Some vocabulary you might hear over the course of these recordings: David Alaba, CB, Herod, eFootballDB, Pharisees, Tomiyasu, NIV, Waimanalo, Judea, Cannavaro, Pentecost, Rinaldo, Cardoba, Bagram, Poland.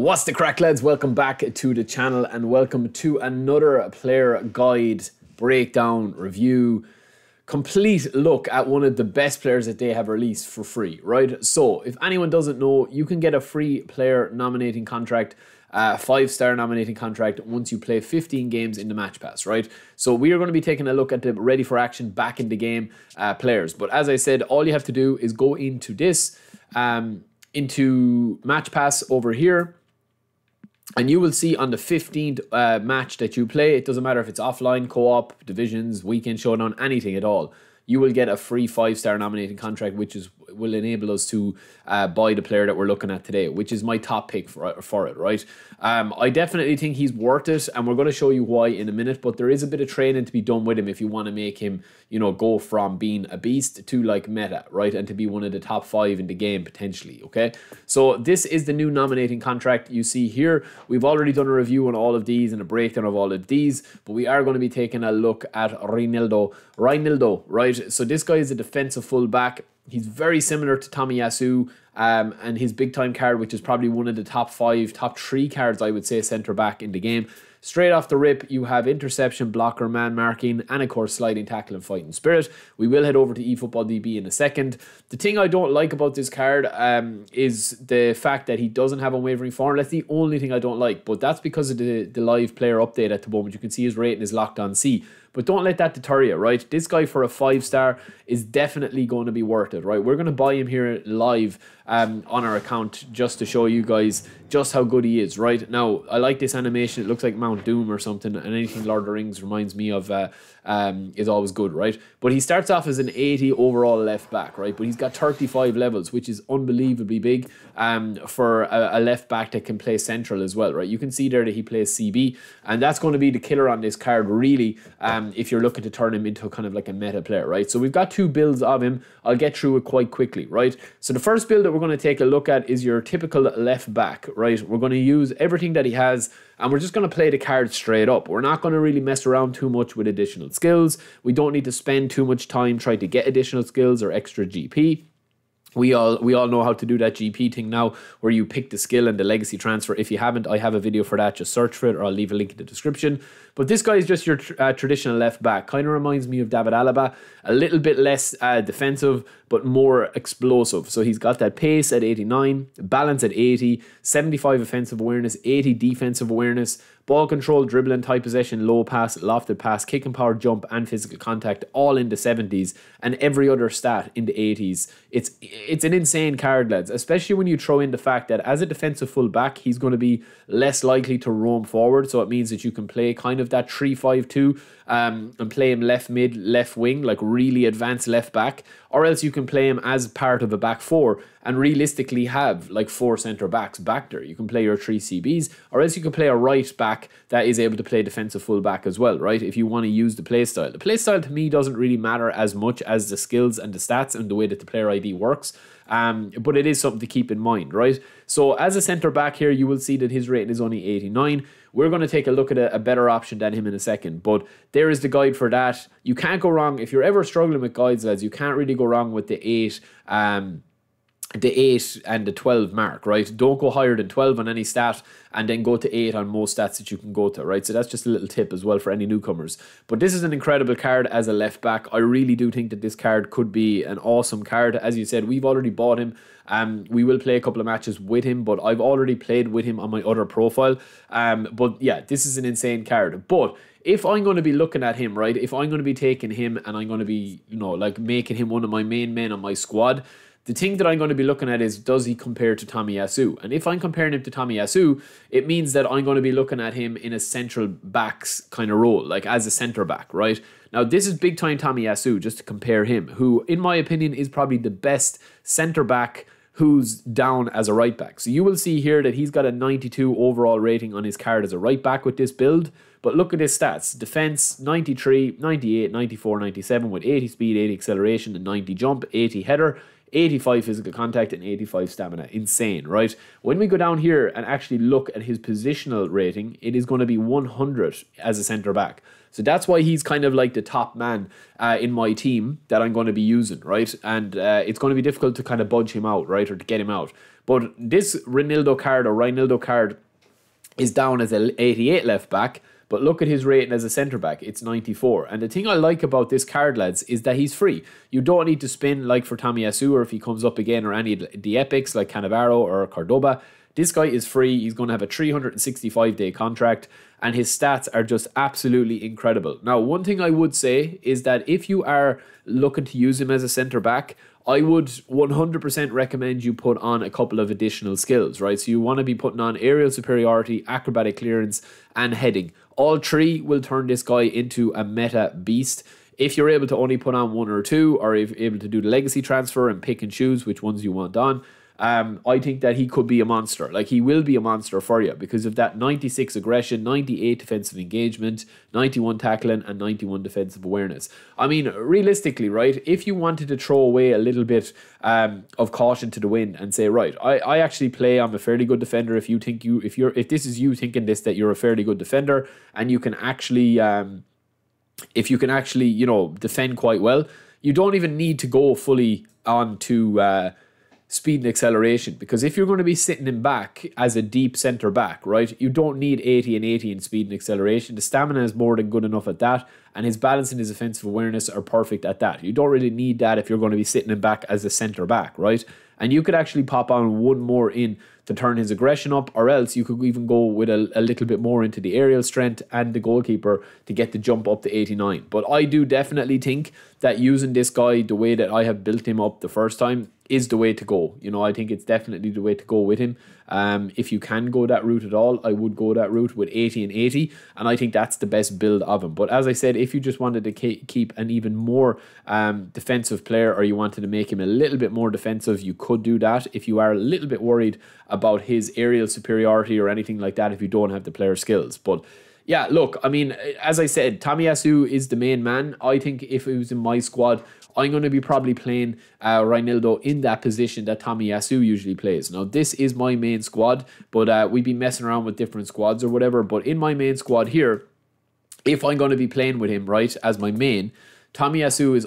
What's the crack, lads? Welcome back to the channel and welcome to another player guide, breakdown, review, complete look at one of the best players that they have released for free, right? So if anyone doesn't know, you can get a free player nominating contract, five-star nominating contract once you play 15 games in the match pass, right? So we are going to be taking a look at the ready for action back in the game players. But as I said, all you have to do is go into this, into match pass over here. And you will see on the 15th match that you play, it doesn't matter if it's offline, co-op, divisions, weekend showdown, anything at all. You will get a free five-star nominating contract, which will enable us to buy the player that we're looking at today, which is my top pick for it, right? I definitely think he's worth it, and we're going to show you why in a minute, but there is a bit of training to be done with him if you want to make him, you know, go from being a beast to, like, meta, right? And to be one of the top five in the game, potentially, okay? So this is the new nominating contract you see here. We've already done a review on all of these and a breakdown of all of these, but we are going to be taking a look at Rinaldo, right? So this guy is a defensive fullback. He's very similar to Tomiyasu, and his big time card, which is probably one of the top five, top three cards, I would say, centre back in the game. Straight off the rip, you have interception, blocker, man marking, and of course sliding tackle and fighting spirit. We will head over to eFootballDB in a second. The thing I don't like about this card is the fact that he doesn't have unwavering form. That's the only thing I don't like, but that's because of the live player update at the moment. You can see his rating is locked on C. But don't let that deter you, right? This guy for a five-star is definitely going to be worth it, right? We're going to buy him here live on our account just to show you guys just how good he is, right? Now, I like this animation. It looks like Mount Doom or something, and anything Lord of the Rings reminds me of is always good, right? But he starts off as an 80 overall left back, right? But he's got 35 levels, which is unbelievably big for a left back that can play central as well, right? You can see there that he plays CB, and that's going to be the killer on this card, really, if you're looking to turn him into kind of like a meta player, right? So we've got two builds of him. I'll get through it quite quickly, right? So the first build that we're going to take a look at is your typical left back, right? We're going to use everything that he has, and we're just going to play the card straight up. We're not going to really mess around too much with additional skills. We don't need to spend too much time trying to get additional skills or extra GP. We all know how to do that GP thing now, where you pick the skill and the legacy transfer. If you haven't, I have a video for that. Just search for it, or I'll leave a link in the description. But this guy is just your traditional left back. Kind of reminds me of David Alaba. A little bit less defensive, but more explosive. So he's got that pace at 89, balance at 80, 75 offensive awareness, 80 defensive awareness, ball control, dribbling, tight possession, low pass, lofted pass, kick and power, jump, and physical contact, all in the 70s, and every other stat in the 80s. It's an insane card, lads, especially when you throw in the fact that as a defensive full-back, he's going to be less likely to roam forward, so it means that you can play kind of that 3-5-2 and play him left mid, left wing, like really advanced left back, or else you can play him as part of a back four and realistically have like four centre backs back there. You can play your three CBs, or else you can play a right back that is able to play defensive full back as well, right? If you want to use the play style. The play style to me doesn't really matter as much as the skills and the stats and the way that the player ID works. But it is something to keep in mind, right? So as a centre back here, you will see that his rating is only 89. We're going to take a look at a better option than him in a second, but there is the guide for that. You can't go wrong. If you're ever struggling with guides, lads, you can't really go wrong with the 8, the 8 and the 12 mark, right? Don't go higher than 12 on any stat and then go to 8 on most stats that you can go to, right? So that's just a little tip as well for any newcomers. But this is an incredible card as a left back. I really do think that this card could be an awesome card. As you said, we've already bought him. We will play a couple of matches with him, but I've already played with him on my other profile. But yeah, this is an insane card. But if I'm going to be looking at him, right, if I'm going to be taking him and I'm going to be, you know, like making him one of my main men on my squad, the thing that I'm going to be looking at is, does he compare to Tomiyasu? And if I'm comparing him to Tomiyasu, it means that I'm going to be looking at him in a central backs kind of role, like as a centre back, right? Now, this is big time Tomiyasu, just to compare him, who, in my opinion, is probably the best centre back who's down as a right back. So you will see here that he's got a 92 overall rating on his card as a right back with this build. But look at his stats. Defense, 93, 98, 94, 97 with 80 speed, 80 acceleration, and 90 jump, 80 header, 85 physical contact and 85 stamina. Insane, right? When we go down here and actually look at his positional rating, it is going to be 100 as a centre back. So that's why he's kind of like the top man in my team that I'm going to be using, right? And it's going to be difficult to kind of budge him out, right? Or to get him out. But this Rinaldo card or Rinaldo card is down as an 88 left back. But look at his rating as a centre-back, it's 94. And the thing I like about this card, lads, is that he's free. You don't need to spin like for Tomiyasu or if he comes up again or any of the epics like Cannavaro or Cardoba. This guy is free. He's going to have a 365-day contract and his stats are just absolutely incredible. Now, one thing I would say is that if you are looking to use him as a centre-back, I would 100% recommend you put on a couple of additional skills, right? So you want to be putting on aerial superiority, acrobatic clearance, and heading. All three will turn this guy into a meta beast. If you're able to only put on one or two, or if you're able to do the legacy transfer and pick and choose which ones you want on, I think that he could be a monster. Like, he will be a monster for you because of that 96 aggression, 98 defensive engagement, 91 tackling, and 91 defensive awareness. I mean, realistically, right, if you wanted to throw away a little bit of caution to the wind and say, right, I actually play, I'm a fairly good defender. If you think you, if this is you thinking this, that you're a fairly good defender and you can actually, if you can actually, you know, defend quite well, you don't even need to go fully on to, speed and acceleration, because if you're going to be sitting him back as a deep centre back, right, you don't need 80 and 80 in speed and acceleration. The stamina is more than good enough at that, and his balance and his offensive awareness are perfect at that. You don't really need that if you're going to be sitting him back as a centre back, right? And you could actually pop on one more in to turn his aggression up, or else you could even go with a little bit more into the aerial strength and the goalkeeper to get the jump up to 89. But I do definitely think that using this guy the way that I have built him up the first time is the way to go. You know, I think it's definitely the way to go with him. If you can go that route at all, I would go that route with 80 and 80, and I think that's the best build of him. But as I said, if you just wanted to keep an even more defensive player, or you wanted to make him a little bit more defensive, you could do that. If you are a little bit worried about his aerial superiority or anything like that, if you don't have the player skills. But yeah, look, I mean, as I said, Tomiyasu is the main man. I think if it was in my squad, I'm going to be probably playing Rinaldo in that position that Tomiyasu usually plays. Now, this is my main squad, but we'd be messing around with different squads or whatever. But in my main squad here, if I'm going to be playing with him, right, as my main, Tomiyasu is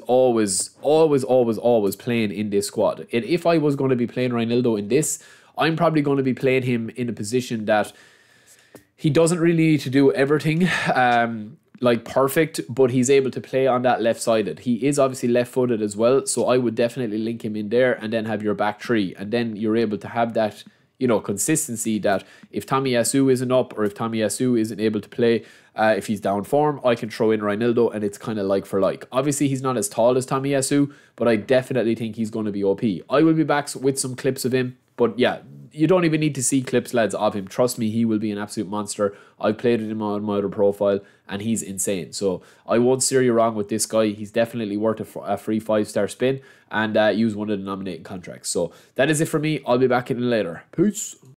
always playing in this squad. And if I was going to be playing Rinaldo in this, I'm probably going to be playing him in a position that he doesn't really need to do everything like perfect, but he's able to play on that left-sided. He is obviously left-footed as well, so I would definitely link him in there and then have your back three. And then you're able to have that, you know, consistency that if Tomiyasu isn't up or if Tomiyasu isn't able to play, if he's down form, I can throw in Rinaldo and it's kind of like for like. Obviously, he's not as tall as Tomiyasu, but I definitely think he's going to be OP. I will be back with some clips of him, but yeah, you don't even need to see clips, lads, of him. Trust me, he will be an absolute monster. I've played with him on my other profile, and he's insane. So I won't steer you wrong with this guy. He's definitely worth a free 5-star spin, and use one of the nominating contracts. So that is it for me. I'll be back in later. Peace.